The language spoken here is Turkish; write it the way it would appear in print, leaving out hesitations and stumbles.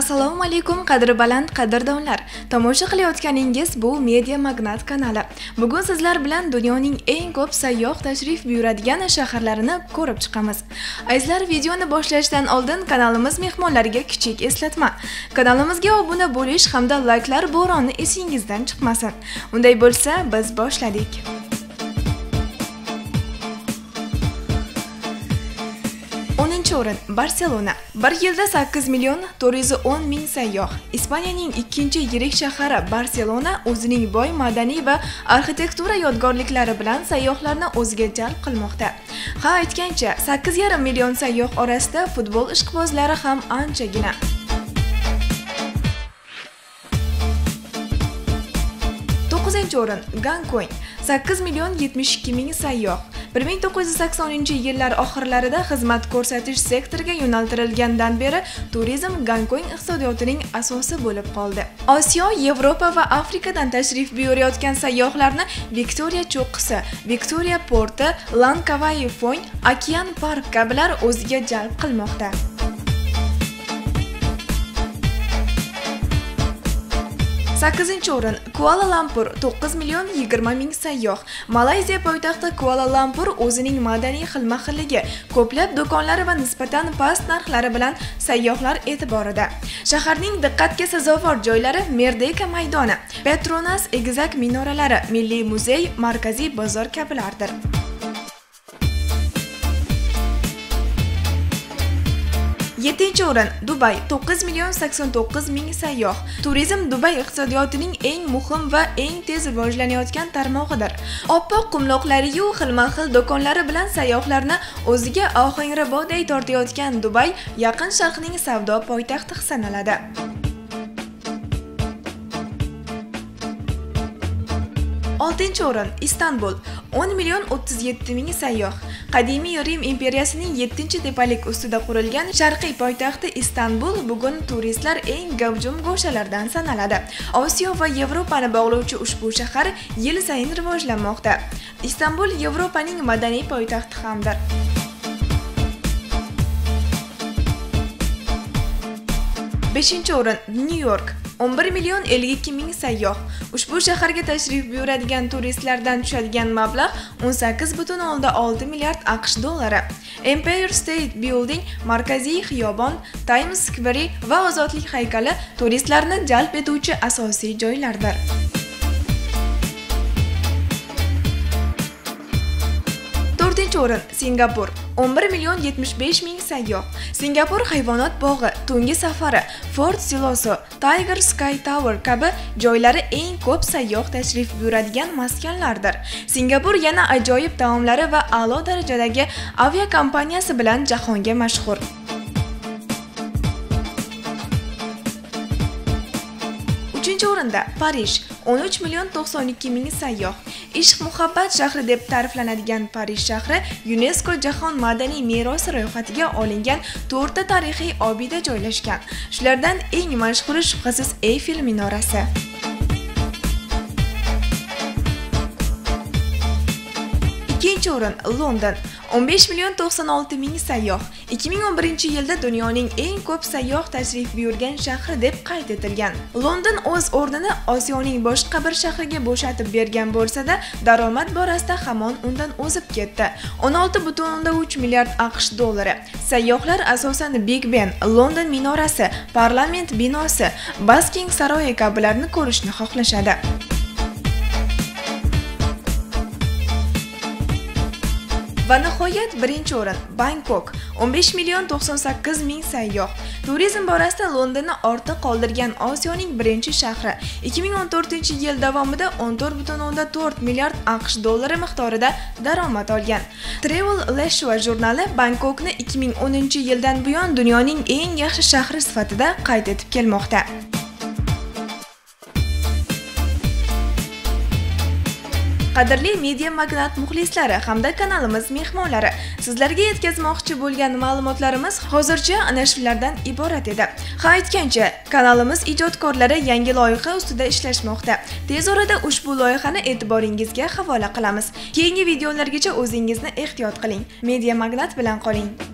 Assalomu alaykum qadri baland qadrdonlar. Tomosha qilayotganingiz bu Media Magnat kanali. Bugun sizlar bilan dunyoning eng ko'p sayyoh tashrif buyuradigan shaharlarini ko'rib chiqamiz. Azizlar, videoni boshlashdan oldin kanalimiz mehmonlariga kichik eslatma. Kanalimizga obuna bo'lish hamda likelar bo'roni esingizdan chiqmasin. Unday bo'lsa, biz boshladik. O'rin Barcelona. Bir yilda 8 milyon 410 ming sayyoh. Ispaniyaning ikkinchi yirik shahari Barselona o'zining boy madaniy va arxitektura yodgorliklari bilan sayyohlarni o'ziga jalb qilmoqda. Ha, aytgancha 8,5 million sayyoh orasida futbol ishqibozlari ham anchagina. O'rin Gankoyn. 8 milyon 72 ming sayyoh. 1980-yillar oxirlarida xizmat ko'rsatish sektoriga yo'naltirilgandan beri turizm Gankoyn iqtisodiyotining asosi bo'lib qoldi. Osiyo, Yevropa va Afrikadan tashrif buyurayotgan sayyohlarni Victoria cho'qqisi, Victoria Porti, La Kavayi Point, Okean Park kabilar o'ziga jalb qilmoqda. Sakkizinchi o'rin Kuala Lumpur. 9 milyon 20 ming sayyoh. Malayziya poytaxti Kuala Lumpur o'zining madaniy xilma-xilligi, ko'plab do'konlari va nisbatan past narxlari bilan sayyohlar e'tiborida. Shaharning diqqatga sazovor joylari Merdeka maydoni, Petronas egizak minoralari, Milliy muzey, Markaziy bozor kabilardir. Yettinchi o'rin Dubay. 9 milyon 89 ming sayyoh. Turizm Dubay iqtisodiyotining eng muhim va eng tez rivojlanayotgan tarmog'idir. Oppoq qumloqlari-yu xilma-xil do'konlari bilan sayyohlarni o'ziga ohangraboday tortayotgan Dubay Yaqin Sharqning savdo poytaxti sanaladi. 6. O'rin İstanbul. 10 milyon 37 ming sayyoh. Qadimiy Rim imperiyasining 7-tepalik ustida qurilgan sharqiy poytaxti İstanbul bugun turistlar eng gavjum go'shalardan sanaladi. Osyo va Yevropani bog'lovchi ushbu shahar yil sayin rivojlanmoqda. İstanbul Yevropaning madaniy poytaxti hamdir. 5. O'rin New York. 11 milyon 52 ming sayyoh. Ushbu shaharga tashrif buyuradigan turistlardan tushadigan mablag' 18,6 milliard AQSh dollari. Empire State Building, Markaziy xiyobon, Times Square va Ozodlik haykali turistlarni jalb etuvchi asosiy joylardir. 4. Singapur. 11 milyon 75 ming sayyoh. Singapur hayvonot bog'i, tungi safari, Fort Siloso, Tiger Sky Tower kabi joylari eng ko'p sayyoh tashrif buyuradigan maskanlardir. Singapur yana ajoyib taomlari va a'lo darajadagi avia kompaniyasi bilan jahonga mashhur. 3. O'rinda Parij. 13 milyon 92 ming sayyoh. Ishq-muhabbat shahri deb ta'riflanadigan Parij shahri UNESCO Jahon madaniy merosi ro'yxatiga olingan 4 ta tarixiy obida joylashgan. Shulardan eng mashhuri shubhasiz Eiffel minorasi. 2. O'rin London. 15 milyon 96 ming sayyoh. 2011-yilda dunyoning eng ko'p sayyoh tashrif buyurgan shahri deb qayd etilgan. London o'z o'rnini Osiyoning boshqa bir shahriga bo'shatib bergan bo'lsa-da, daromad borasida hamon undan o'zib ketdi. 16,3 milliard AQSh dollari. Sayyohlar asosan Big Ben, London minorasi, Parlament binosi, Buckingham saroyi kabilarni ko'rishni xohlashadi. 1. Nihoyat 1. O'rin Bangkok. 15 milyon 98 ming sayyoh. Turizm borasida Londonni ortda qoldirgan Osiyoning birinchi shahri 2014-yil davomida 14,4 milliard AQSh dollari miqdorida daromad olgan. Travel Leisure jurnali Bangkokni 2010-yildan buyon dunyoning eng yaxshi shahri sifatida qayd etib kelmoqda. 4. Qadrli Media Magnat muxlislari hamda kanalimiz mehmonlari, sizlarga yetkazmoqchi bo'lgan ma'lumotlarimiz hozircha ana shulardan iborat edi. Ha, aytgancha, kanalimiz ijodkorlari yangi loyiha ustida ishlashmoqda. Tez orada ushbu loyihani e'tiboringizga havola qilamiz. Keyingi videolargacha o'zingizni ehtiyot qiling. Media Magnat bilan qoling.